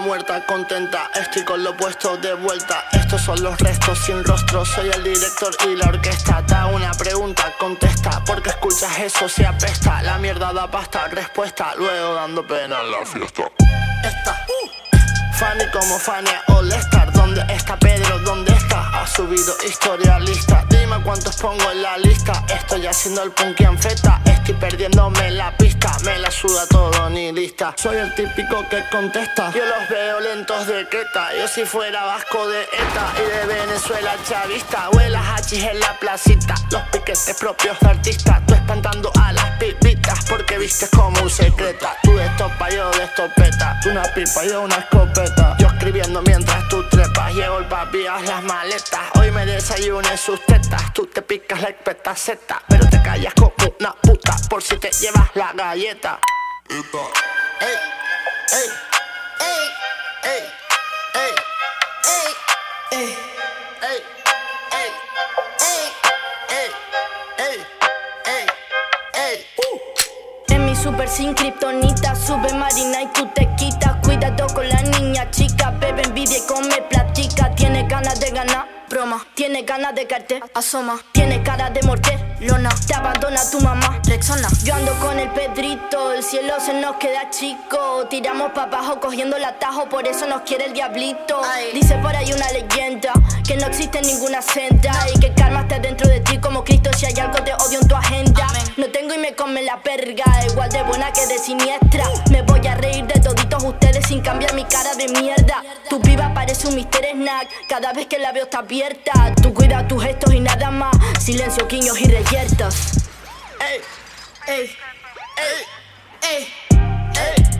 muerta, contenta. Estoy con lo puesto de vuelta. Estos son los restos sin rostro. Soy el director y la orquesta. Da una pregunta, contesta. Porque escuchas eso, se apesta. La mierda da pasta, respuesta. Luego dando pena en la fiesta. Esta, Fanny como Fanny All Star. ¿Dónde está Pedro? ¿Dónde está? Ha subido historialista. Dime cuántos pongo en la lista. Estoy haciendo el punky en feta. Estoy perdiéndome la pista. Me la suda todo ni lista. Soy el típico que contesta. Yo los veo lentos de queta. Yo si fuera vasco de ETA y de Venezuela chavista. Huelas hachis en la placita. Los piquetes propios de artistas. Tú espantando a las pipitas porque vistes como un secreta. Tú de estopa, yo de estopeta. Tú una pipa, yo una escopeta. Yo escribiendo mientras tú trepas. Llevo el papi, haz las maletas. Hoy me desayuné sus tetas. Tú te picas la espetaceta, pero te callas como una puta por si te llevas la galleta. Ey, ey, ey, ey, ey, ey, ey, ey, ey, ey, ey, ey. En mi super sin kriptonita. Sube Marina y tú te quitas. Cuidado con la niña chica, bebe envidia y come platica. Tiene ganas de ganar, broma. Tiene ganas de caerte, asoma. Tiene cara de morter, lona. Te abandona tu mamá, Rexona. Yo ando con el Pedrito, el cielo se nos queda chico. Tiramos pa' abajo cogiendo el atajo, por eso nos quiere el diablito. Ay. Dice por ahí una leyenda, que no existe ninguna senda. No. Y que el karma está dentro de ti como Cristo, si hay algo te odio en tu agenda. Amén. No tengo y me come la perga, igual de buena que de siniestra. Me voy a reír de toditos ustedes sin cambiar mi cara de mierda. Tu piba parece un Mister Snack, cada vez que la veo está abierta. Tú cuida tus gestos y nada más, silencio, quiños y reyertas. Ey, ey, ey, ey, ey.